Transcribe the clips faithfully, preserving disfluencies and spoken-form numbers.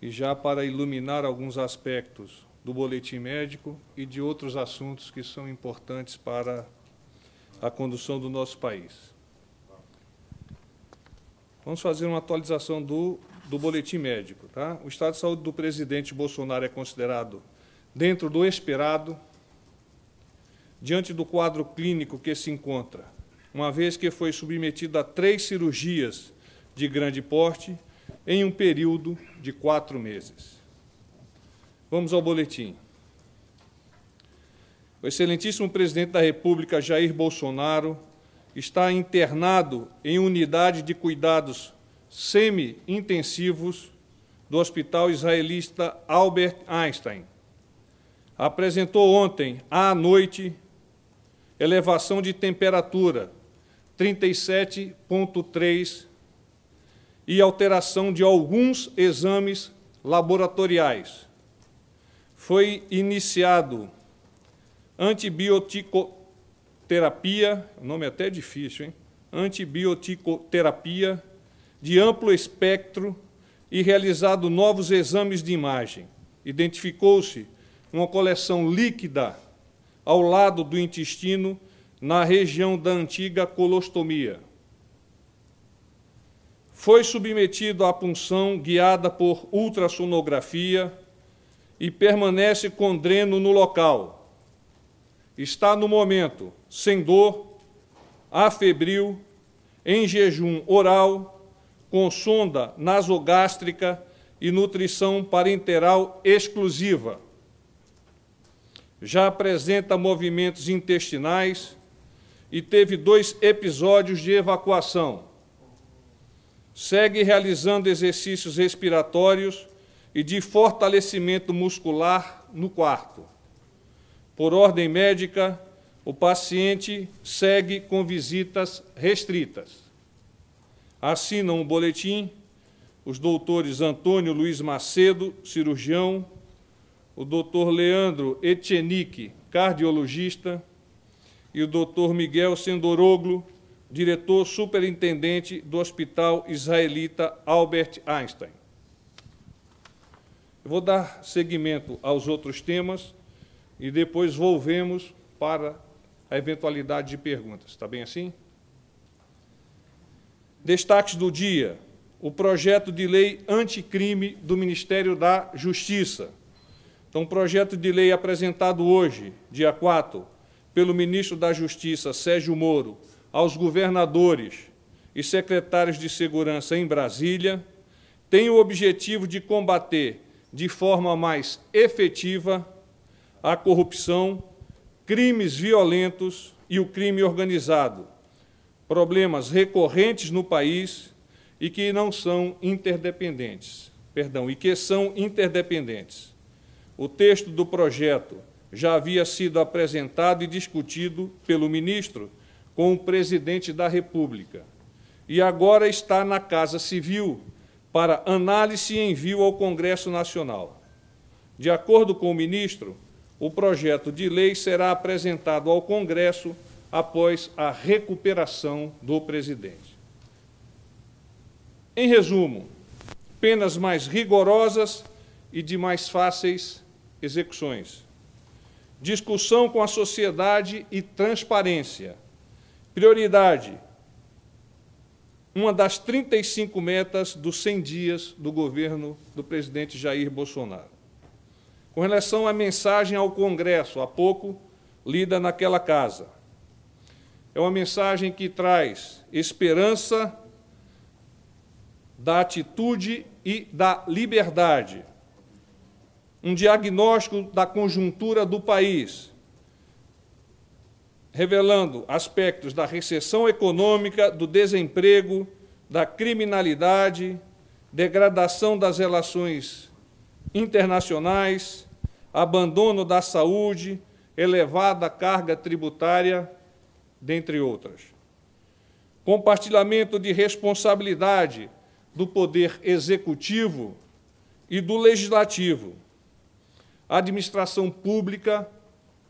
e já para iluminar alguns aspectos do boletim médico e de outros assuntos que são importantes para a condução do nosso país. Vamos fazer uma atualização do, do boletim médico. Tá? O estado de saúde do presidente Bolsonaro é considerado dentro do esperado, diante do quadro clínico que se encontra, uma vez que foi submetido a três cirurgias de grande porte em um período de quatro meses. Vamos ao boletim. O excelentíssimo presidente da República, Jair Bolsonaro, está internado em unidade de cuidados semi-intensivos do Hospital Israelita Albert Einstein. Apresentou ontem, à noite, elevação de temperatura, trinta e sete vírgula três, e alteração de alguns exames laboratoriais. Foi iniciado antibioticoterapia, o nome é até difícil, hein? Antibioticoterapia de amplo espectro e realizado novos exames de imagem. Identificou-se uma coleção líquida ao lado do intestino, na região da antiga colostomia. Foi submetido à punção guiada por ultrassonografia e permanece com dreno no local. Está, no momento, sem dor, afebril, em jejum oral, com sonda nasogástrica e nutrição parenteral exclusiva. Já apresenta movimentos intestinais e teve dois episódios de evacuação. Segue realizando exercícios respiratórios e de fortalecimento muscular no quarto. Por ordem médica, o paciente segue com visitas restritas. Assinam o boletim os doutores Antônio Luiz Macedo, cirurgião, o doutor Leandro Etchenique, cardiologista, e o doutor Miguel Sendoroglo, diretor superintendente do Hospital Israelita Albert Einstein. Eu vou dar seguimento aos outros temas e depois volvemos para a eventualidade de perguntas. Está bem assim? Destaques do dia. O projeto de lei anticrime do Ministério da Justiça. Então, o projeto de lei apresentado hoje, dia quatro, pelo ministro da Justiça, Sérgio Moro, aos governadores e secretários de Segurança em Brasília, tem o objetivo de combater de forma mais efetiva a corrupção, crimes violentos e o crime organizado, problemas recorrentes no país e que não são interdependentes, perdão, e que são interdependentes. O texto do projeto já havia sido apresentado e discutido pelo ministro com o presidente da República e agora está na Casa Civil para análise e envio ao Congresso Nacional. De acordo com o ministro, o projeto de lei será apresentado ao Congresso após a recuperação do presidente. Em resumo, penas mais rigorosas e de mais fáceis execuções. Discussão com a sociedade e transparência. Prioridade, uma das trinta e cinco metas dos cem dias do governo do presidente Jair Bolsonaro. Com relação à mensagem ao Congresso, há pouco, lida naquela casa. É uma mensagem que traz esperança da atitude e da liberdade. Um diagnóstico da conjuntura do país, revelando aspectos da recessão econômica, do desemprego, da criminalidade, degradação das relações internacionais, abandono da saúde, elevada carga tributária, dentre outras. Compartilhamento de responsabilidade do poder executivo e do legislativo. Administração pública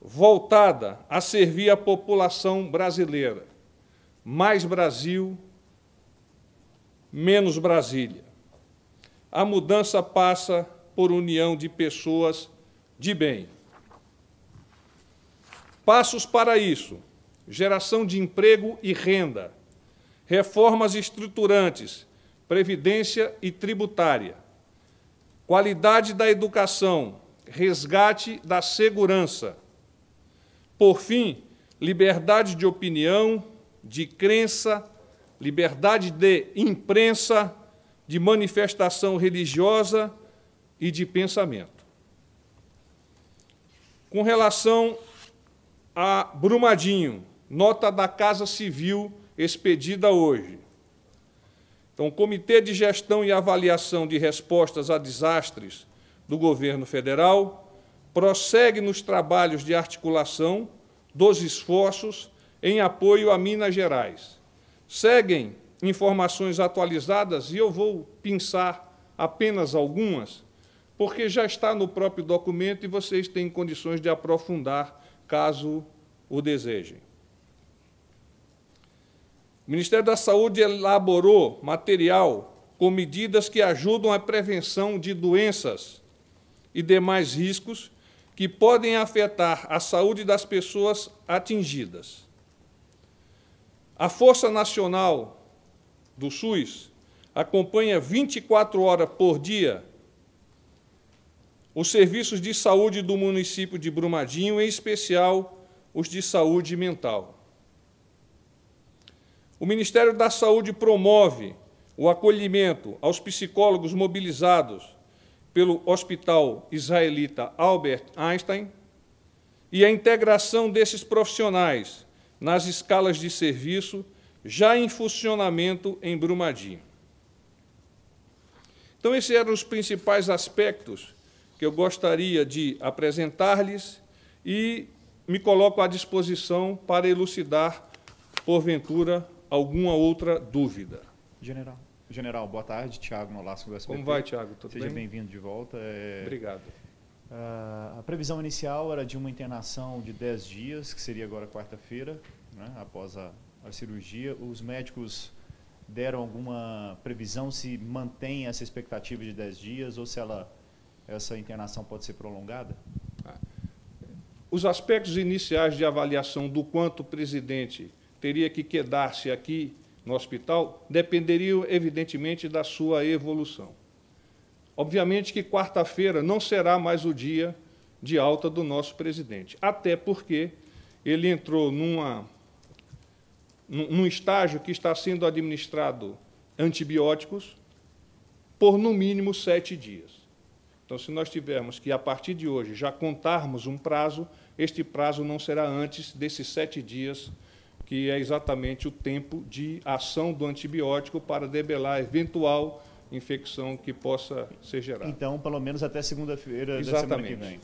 voltada a servir a população brasileira. Mais Brasil, menos Brasília. A mudança passa por união de pessoas de bem. Passos para isso: geração de emprego e renda, reformas estruturantes, previdência e tributária, qualidade da educação, resgate da segurança. Por fim, liberdade de opinião, de crença, liberdade de imprensa, de manifestação religiosa e de pensamento. Com relação a Brumadinho, nota da Casa Civil expedida hoje. Então, o Comitê de Gestão e Avaliação de Respostas a Desastres do Governo Federal prossegue nos trabalhos de articulação dos esforços em apoio a Minas Gerais. Seguem informações atualizadas, e eu vou pensar apenas algumas, porque já está no próprio documento e vocês têm condições de aprofundar, caso o desejem. O Ministério da Saúde elaborou material com medidas que ajudam a prevenção de doenças e demais riscos que podem afetar a saúde das pessoas atingidas. A Força Nacional do SUS acompanha vinte e quatro horas por dia os serviços de saúde do município de Brumadinho, em especial os de saúde mental. O Ministério da Saúde promove o acolhimento aos psicólogos mobilizados pelo Hospital Israelita Albert Einstein e a integração desses profissionais nas escalas de serviço já em funcionamento em Brumadinho. Então, esses eram os principais aspectos que eu gostaria de apresentar-lhes e me coloco à disposição para elucidar, porventura, alguma outra dúvida. General, General, boa tarde. Tiago Nolasco, do S P T. Como vai, Tiago? Tudo bem? Seja bem-vindo de volta. É... Obrigado. Uh, a previsão inicial era de uma internação de dez dias, que seria agora quarta-feira, né, após a, a cirurgia. Os médicos deram alguma previsão, se mantém essa expectativa de dez dias ou se ela, essa internação pode ser prolongada? Os aspectos iniciais de avaliação do quanto o presidente teria que quedar-se aqui no hospital dependeriam, evidentemente, da sua evolução. Obviamente que quarta-feira não será mais o dia de alta do nosso presidente, até porque ele entrou numa, num estágio que está sendo administrado antibióticos por, no mínimo, sete dias. Então, se nós tivermos que, a partir de hoje, já contarmos um prazo, este prazo não será antes desses sete dias, que é exatamente o tempo de ação do antibiótico para debelar eventual infecção que possa ser gerada. Então, pelo menos até segunda-feira da semana que vem.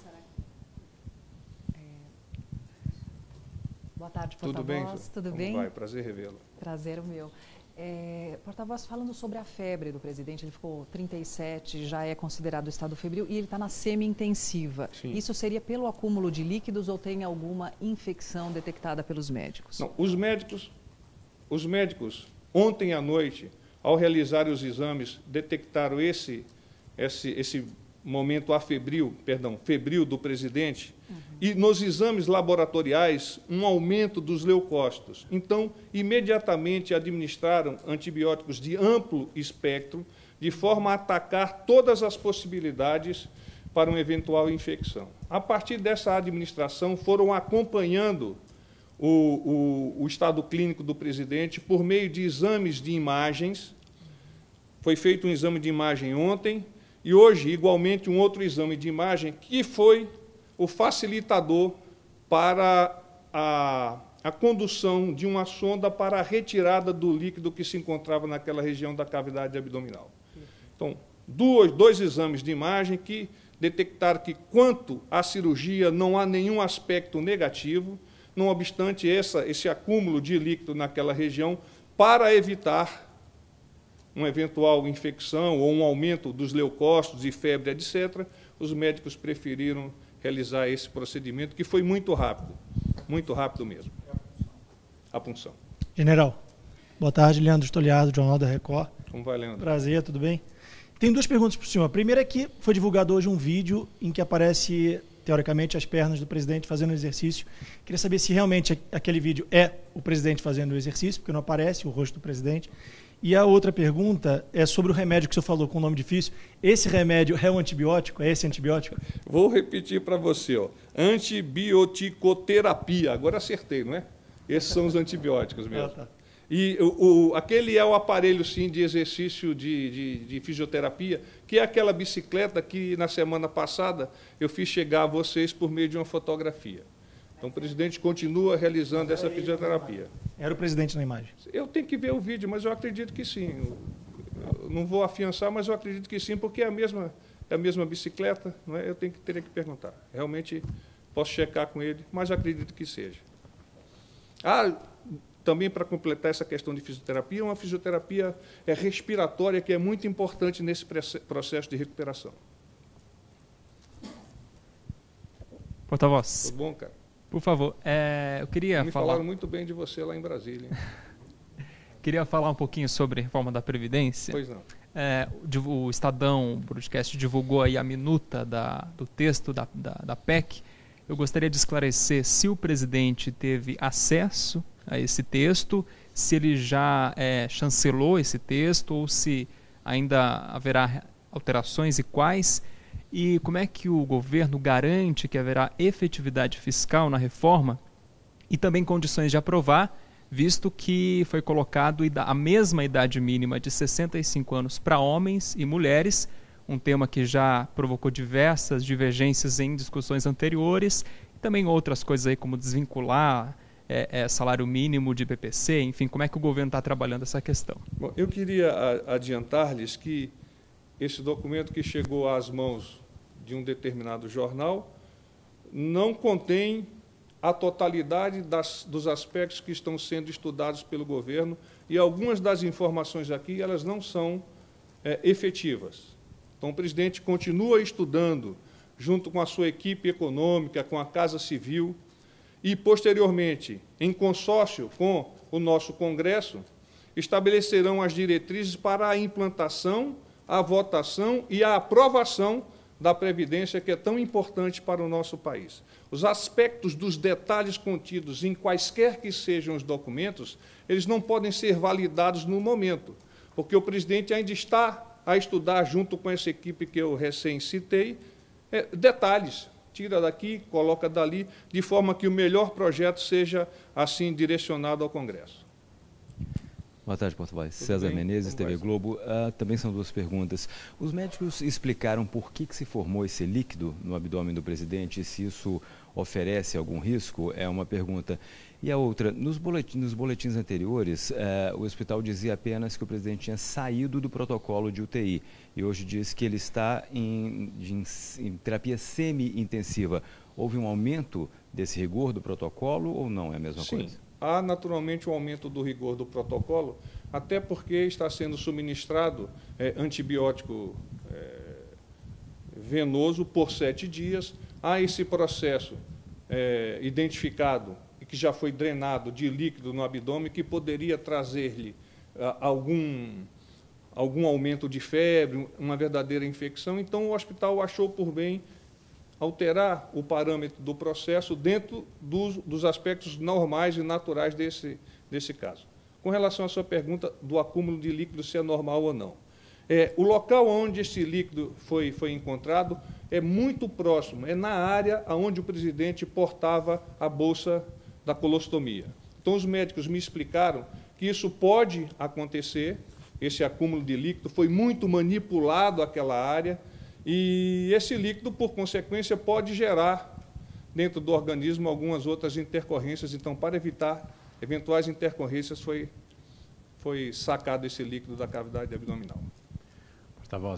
Boa tarde, porta-voz. Tudo bem? Como vai? Prazer revê-lo. Prazer o meu. É, porta-voz, falando sobre a febre do presidente, ele ficou trinta e sete, já é considerado estado febril, e ele está na semi-intensiva. Isso seria pelo acúmulo de líquidos ou tem alguma infecção detectada pelos médicos? Não, os médicos, os médicos, ontem à noite, ao realizar os exames, detectaram esse, esse, esse momento afebril, perdão, febril do presidente, uhum. E nos exames laboratoriais, um aumento dos leucócitos. Então, imediatamente administraram antibióticos de amplo espectro, de forma a atacar todas as possibilidades para uma eventual infecção. A partir dessa administração, foram acompanhando o, o, o estado clínico do presidente por meio de exames de imagens. Foi feito um exame de imagem ontem, e hoje, igualmente, um outro exame de imagem que foi o facilitador para a, a condução de uma sonda para a retirada do líquido que se encontrava naquela região da cavidade abdominal. Então, dois, dois exames de imagem que detectaram que, quanto à cirurgia, não há nenhum aspecto negativo, não obstante essa, esse acúmulo de líquido naquela região, para evitar uma eventual infecção ou um aumento dos leucócitos e febre, etcétera, os médicos preferiram realizar esse procedimento, que foi muito rápido, muito rápido mesmo. A punção. General, boa tarde, Leandro Stoliardo, Jornal da Record. Como vai, Leandro? Prazer, tudo bem? Tenho duas perguntas para o senhor. A primeira é que foi divulgado hoje um vídeo em que aparece, teoricamente, as pernas do presidente fazendo o exercício. Queria saber se realmente aquele vídeo é o presidente fazendo o exercício, porque não aparece o rosto do presidente. E a outra pergunta é sobre o remédio que o senhor falou com o nome difícil. Esse remédio é um antibiótico? É esse antibiótico? Vou repetir para você. Ó. Antibioticoterapia. Agora acertei, não é? Esses são os antibióticos mesmo. Ah, tá. E o, o, aquele é o aparelho, sim, de exercício de, de, de fisioterapia, que é aquela bicicleta que, na semana passada, eu fiz chegar a vocês por meio de uma fotografia. Então, o presidente continua realizando essa fisioterapia. Era o presidente na imagem? Eu tenho que ver o vídeo, mas eu acredito que sim. Eu não vou afiançar, mas eu acredito que sim, porque é a mesma, é a mesma bicicleta, não é? Eu tenho que, teria que perguntar. Realmente posso checar com ele, mas eu acredito que seja. Ah, também para completar essa questão de fisioterapia, uma fisioterapia é respiratória, que é muito importante nesse processo de recuperação. Porta-voz. Tudo bom, cara? Por favor, é, eu queria Me falar... Me falaram muito bem de você lá em Brasília. Queria falar um pouquinho sobre a reforma da Previdência. Pois não. É, o Estadão, o Broadcast, divulgou aí a minuta da, do texto da, da, da P E C. Eu gostaria de esclarecer se o presidente teve acesso a esse texto, se ele já é, chancelou esse texto ou se ainda haverá alterações e quais, e como é que o governo garante que haverá efetividade fiscal na reforma e também condições de aprovar, visto que foi colocado a mesma idade mínima de sessenta e cinco anos para homens e mulheres, um tema que já provocou diversas divergências em discussões anteriores, e também outras coisas aí como desvincular É, é, salário mínimo de I P P C, enfim, como é que o governo está trabalhando essa questão? Bom, eu queria adiantar-lhes que esse documento que chegou às mãos de um determinado jornal não contém a totalidade das, dos aspectos que estão sendo estudados pelo governo e algumas das informações aqui, elas não são é, efetivas. Então, o presidente continua estudando, junto com a sua equipe econômica, com a Casa Civil, e, posteriormente, em consórcio com o nosso Congresso, estabelecerão as diretrizes para a implantação, a votação e a aprovação da Previdência, que é tão importante para o nosso país. Os aspectos dos detalhes contidos em quaisquer que sejam os documentos, eles não podem ser validados no momento, porque o presidente ainda está a estudar, junto com essa equipe que eu recém citei, detalhes. Tira daqui, coloca dali, de forma que o melhor projeto seja, assim, direcionado ao Congresso. Boa tarde, porta-voz. César bem? Menezes, Como T V Globo. Ah, também são duas perguntas. Os médicos explicaram por que, que se formou esse líquido no abdômen do presidente, se isso oferece algum risco? É uma pergunta. E a outra, nos boletins, nos boletins anteriores, eh, o hospital dizia apenas que o presidente tinha saído do protocolo de U T I e hoje diz que ele está em, em, em terapia semi-intensiva. Houve um aumento desse rigor do protocolo ou não é a mesma Sim. coisa? Há naturalmente um aumento do rigor do protocolo, até porque está sendo subministrado eh, antibiótico eh, venoso por sete dias. Há esse processo é, identificado e que já foi drenado de líquido no abdômen que poderia trazer-lhe ah, algum, algum aumento de febre, uma verdadeira infecção. Então, o hospital achou por bem alterar o parâmetro do processo dentro dos, dos aspectos normais e naturais desse, desse caso. Com relação à sua pergunta do acúmulo de líquido, se é normal ou não. É, o local onde esse líquido foi, foi encontrado é muito próximo, é na área onde o presidente portava a bolsa da colostomia. Então, os médicos me explicaram que isso pode acontecer, esse acúmulo de líquido foi muito manipulado aquela área, e esse líquido, por consequência, pode gerar dentro do organismo algumas outras intercorrências. Então, para evitar eventuais intercorrências, foi, foi sacado esse líquido da cavidade abdominal.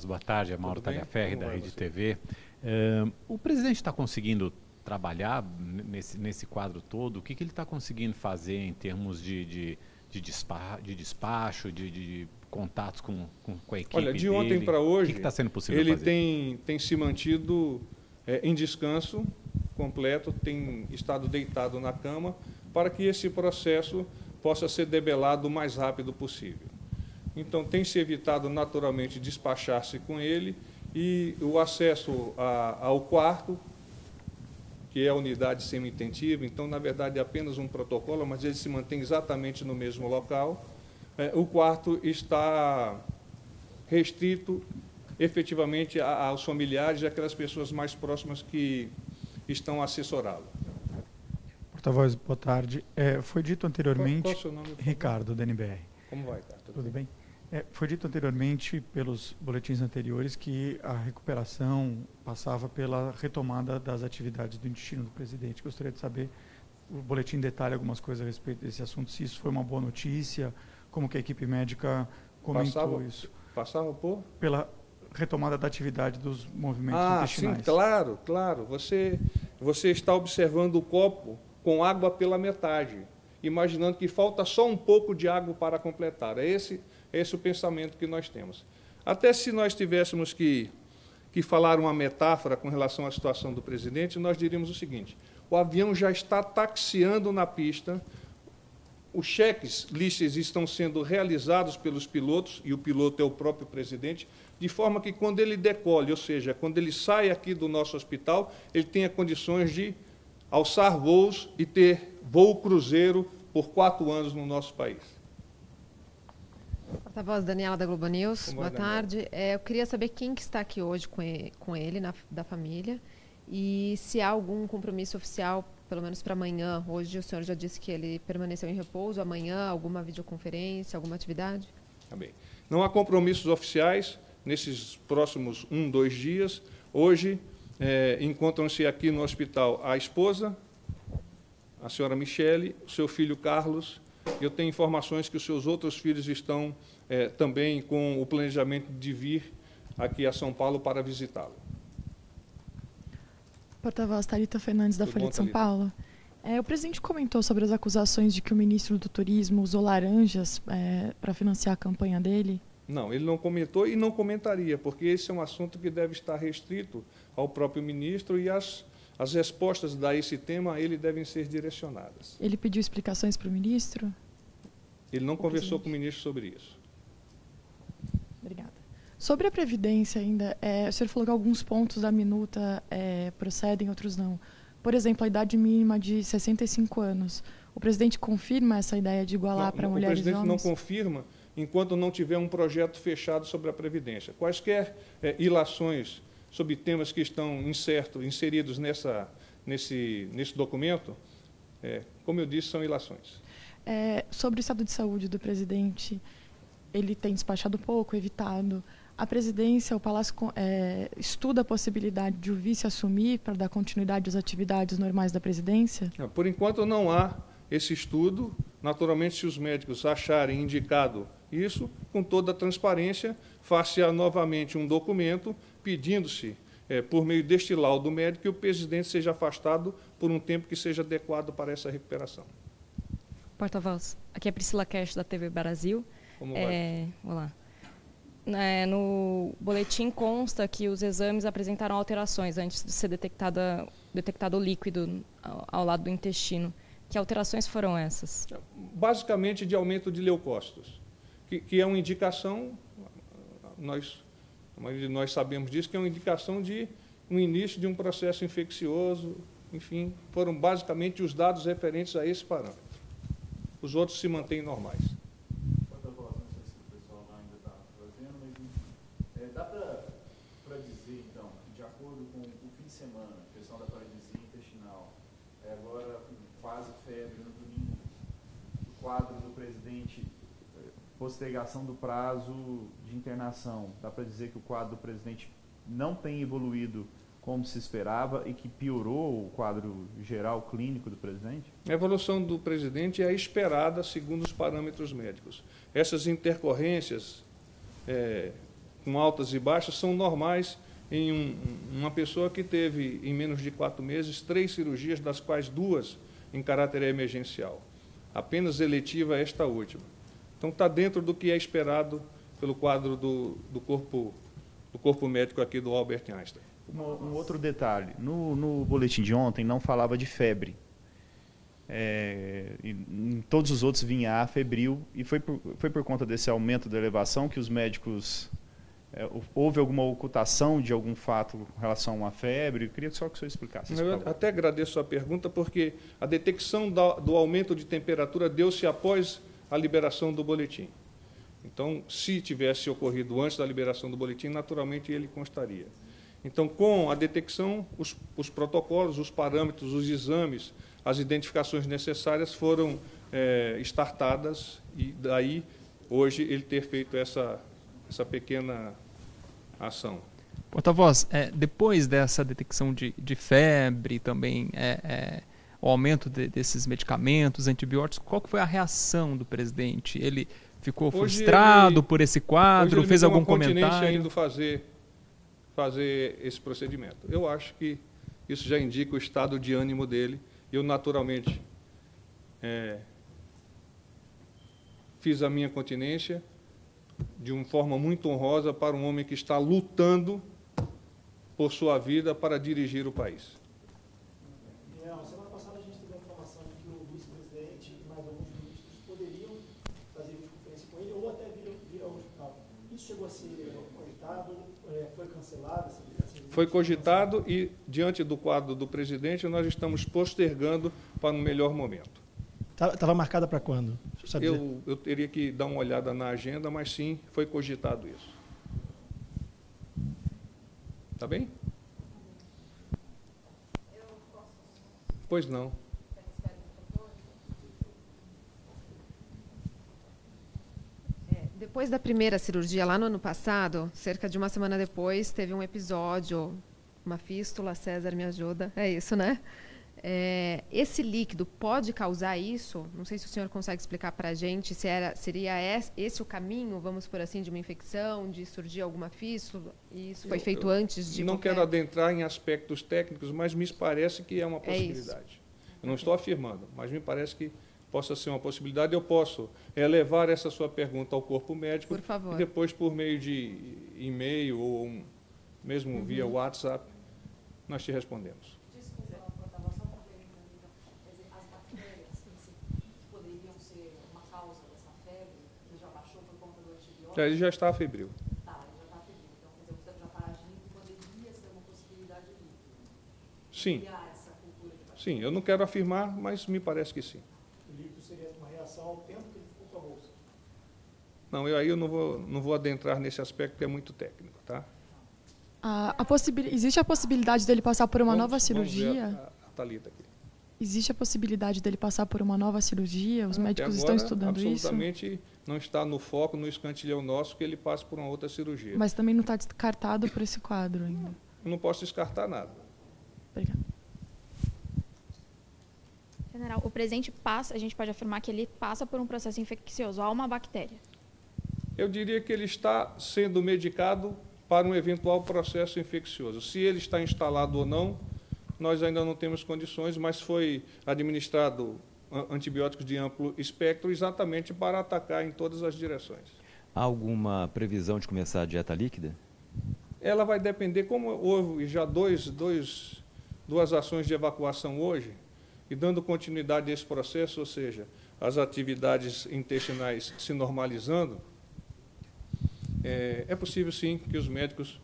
Boa tarde, é Mauro Tagliaferri, da RedeTV. Uh, o presidente está conseguindo trabalhar nesse, nesse quadro todo? O que, que ele está conseguindo fazer em termos de, de, de, despa, de despacho, de, de contatos com, com, com a equipe dele? Olha, de ontem para hoje, o que está sendo possível fazer? Ele tem, tem se mantido é, em descanso completo, tem estado deitado na cama, para que esse processo possa ser debelado o mais rápido possível. então tem-se evitado naturalmente despachar-se com ele, e o acesso a, ao quarto, que é a unidade semi-intensiva, então, na verdade, é apenas um protocolo, mas ele se mantém exatamente no mesmo local. É, o quarto está restrito efetivamente a, aos familiares e aquelas pessoas mais próximas que estão a assessorá-lo. Porta-voz, boa tarde. É, foi dito anteriormente... Qual, qual é o seu nome? Ricardo, da N B R. Como vai, tá? Tudo, Tudo bem? bem? É, foi dito anteriormente, pelos boletins anteriores, que a recuperação passava pela retomada das atividades do intestino do presidente. Gostaria de saber, o boletim detalha algumas coisas a respeito desse assunto, se isso foi uma boa notícia, como que a equipe médica comentou passava, isso. Passava por? Pela retomada da atividade dos movimentos ah, intestinais. Ah, sim, claro, claro. Você, você está observando o copo com água pela metade, imaginando que falta só um pouco de água para completar. É esse... Esse é o pensamento que nós temos. Até se nós tivéssemos que, que falar uma metáfora com relação à situação do presidente, nós diríamos o seguinte: o avião já está taxiando na pista, os cheques listas estão sendo realizados pelos pilotos, e o piloto é o próprio presidente, de forma que quando ele decole, ou seja, quando ele sai aqui do nosso hospital, ele tenha condições de alçar voos e ter voo cruzeiro por quatro anos no nosso país. Porta-voz Daniela, da Globo News. Boa tarde. É, eu queria saber quem que está aqui hoje com ele, com ele na, da família, e se há algum compromisso oficial, pelo menos para amanhã. Hoje o senhor já disse que ele permaneceu em repouso. Amanhã, alguma videoconferência, alguma atividade? Tá bem. Não há compromissos oficiais nesses próximos um, dois dias. Hoje, é, encontram-se aqui no hospital a esposa, a senhora Michele, o seu filho Carlos. Eu tenho informações que os seus outros filhos estão eh, também com o planejamento de vir aqui a São Paulo para visitá-lo. Porta-voz Talyta Fernandes, da Folha de São Paulo. É, o presidente comentou sobre as acusações de que o ministro do Turismo usou laranjas é, para financiar a campanha dele? Não, ele não comentou e não comentaria, porque esse é um assunto que deve estar restrito ao próprio ministro, e as... As respostas a esse tema a ele devem ser direcionadas. Ele pediu explicações para o ministro? Ele não conversou com o ministro sobre isso. Obrigada. Sobre a Previdência ainda, é, o senhor falou que alguns pontos da minuta é, procedem, outros não. Por exemplo, a idade mínima de sessenta e cinco anos. O presidente confirma essa ideia de igualar para mulheres e homens? O presidente não confirma enquanto não tiver um projeto fechado sobre a Previdência. Quaisquer é, ilações sobre temas que estão incerto, inseridos nessa, nesse, nesse documento, é, como eu disse, são ilações. É, sobre o estado de saúde do presidente, ele tem despachado pouco, evitado. A presidência, o Palácio, é, estuda a possibilidade de o vice assumir para dar continuidade às atividades normais da presidência? Não, por enquanto não há esse estudo. Naturalmente, se os médicos acharem indicado isso, com toda a transparência, faz-se novamente um documento pedindo-se, é, por meio deste laudo médico, que o presidente seja afastado por um tempo que seja adequado para essa recuperação. Porta-voz, aqui é Priscila Cast, da T V Brasil. Como é, vai? Olá. É, no boletim consta que os exames apresentaram alterações antes de ser detectada, detectado o líquido ao, ao lado do intestino. Que alterações foram essas? Basicamente de aumento de leucócitos, que, que é uma indicação, nós... A maioria de nós sabemos disso, que é uma indicação de um início de um processo infeccioso. Enfim, foram basicamente os dados referentes a esse parâmetro. Os outros se mantêm normais. Porta-voz, não sei se o pessoal lá ainda está trazendo, mas enfim, é, dá para dizer, então, de acordo com o fim de semana, a questão da paralisia intestinal, é, agora quase febre no domingo, o quadro do presidente, postergação do prazo de internação. Dá para dizer que o quadro do presidente não tem evoluído como se esperava e que piorou o quadro geral clínico do presidente? A evolução do presidente é esperada segundo os parâmetros médicos. Essas intercorrências é, com altas e baixas são normais em um, uma pessoa que teve, em menos de quatro meses, três cirurgias, das quais duas em caráter emergencial. Apenas eletiva esta última. Então, está dentro do que é esperado pelo quadro do, do, corpo, do corpo médico aqui do Albert Einstein. Um, um outro detalhe. No, no boletim de ontem não falava de febre. É, em todos os outros vinha a febril, e foi por, foi por conta desse aumento da elevação que os médicos, é, houve alguma ocultação de algum fato em relação à febre? Eu queria só que o senhor explicasse. Eu até agradeço a pergunta, porque a detecção da, do aumento de temperatura deu-se após a liberação do boletim. Então, se tivesse ocorrido antes da liberação do boletim, naturalmente ele constaria. Então, com a detecção, os, os protocolos, os parâmetros, os exames, as identificações necessárias foram é, startadas, e daí, hoje, ele ter feito essa, essa pequena ação. Porta-voz, é, depois dessa detecção de, de febre, também é, é, o aumento de, desses medicamentos, antibióticos, qual que foi a reação do presidente? Ele ficou hoje frustrado ele, por esse quadro? Fez algum comentário? Indo fazer, fazer esse procedimento. Eu acho que isso já indica o estado de ânimo dele. Eu, naturalmente, é, fiz a minha continência de uma forma muito honrosa para um homem que está lutando por sua vida para dirigir o país. Não, semana passada a gente teve a informação de que o vice-presidente e mais alguns ministros poderiam fazer videoconferência com ele ou até vir, vir ao hospital. Isso chegou a ser cogitado? Foi cancelado? Assim? Foi cogitado e, diante do quadro do presidente, nós estamos postergando para um melhor momento. Estava marcada para quando? Eu, eu teria que dar uma olhada na agenda, mas sim, foi cogitado isso. Está bem? Eu posso... Pois não. Depois da primeira cirurgia, lá no ano passado, cerca de uma semana depois, teve um episódio, uma fístula, César me ajuda, é isso, né? É, esse líquido pode causar isso? Não sei se o senhor consegue explicar para a gente se era, seria esse o caminho, vamos por assim, de uma infecção, de surgir alguma fístula, e isso foi eu, feito eu antes de... Não qualquer... quero adentrar em aspectos técnicos, mas me parece que é uma possibilidade. É eu não estou afirmando, mas me parece que possa ser uma possibilidade. Eu posso elevar essa sua pergunta ao corpo médico, por favor, e depois, por meio de e-mail ou um, mesmo uhum. via WhatsApp, nós te respondemos. Desculpa, portavoz, só complementando. As bactérias poderiam ser uma causa dessa febre? Ele já baixou por conta do antibiótico? Ele já está febril. Tá, ele já está febril. Então, quer dizer, já está agindo, poderia ser uma possibilidade de sim. criar essa cultura de bactérias. Sim, eu não quero afirmar, mas me parece que sim. Ao tempo que ele ficou com a bolsa. Não, eu aí eu não vou, não vou adentrar nesse aspecto, que é muito técnico, tá? Ah, a possibil... Existe a possibilidade dele passar por uma vamos, nova cirurgia? Vamos ver a, a Talyta aqui. Existe a possibilidade dele passar por uma nova cirurgia? Os ah, médicos agora, estão estudando isso? Absolutamente não está no foco, no escantilhão nosso, que ele passe por uma outra cirurgia. Mas também não está descartado por esse quadro ainda? Não, não posso descartar nada. Obrigada. General, o presidente passa, a gente pode afirmar que ele passa por um processo infeccioso, há uma bactéria? Eu diria que ele está sendo medicado para um eventual processo infeccioso. Se ele está instalado ou não, nós ainda não temos condições, mas foi administrado antibióticos de amplo espectro exatamente para atacar em todas as direções. Há alguma previsão de começar a dieta líquida? Ela vai depender, como houve já dois, dois, duas ações de evacuação hoje, e dando continuidade a esse processo, ou seja, as atividades intestinais se normalizando, é, é possível, sim, que os médicos,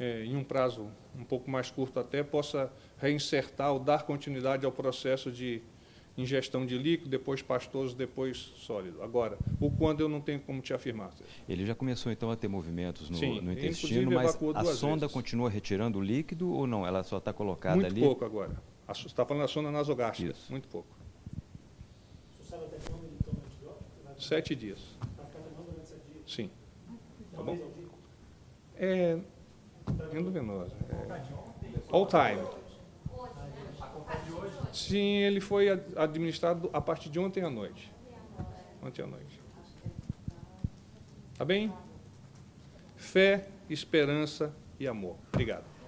é, em um prazo um pouco mais curto até, possam reinsertar ou dar continuidade ao processo de ingestão de líquido, depois pastoso, depois sólido. Agora, o quando eu não tenho como te afirmar. Ele já começou, então, a ter movimentos no, sim, no intestino, mas a sonda vezes. continua retirando o líquido ou não? Ela só está colocada Muito ali? Muito pouco agora. Você está falando da sonda nasogástrica, Isso. muito pouco. Você sabe até quando ele toma antibiótico? Sete dias. Está tomando durante sete dias? Sim. Tá bom? É endovenosa. É... All time. Sim, ele foi administrado a partir de ontem à noite. Ontem à noite. Tá bem? Fé, esperança e amor. Obrigado.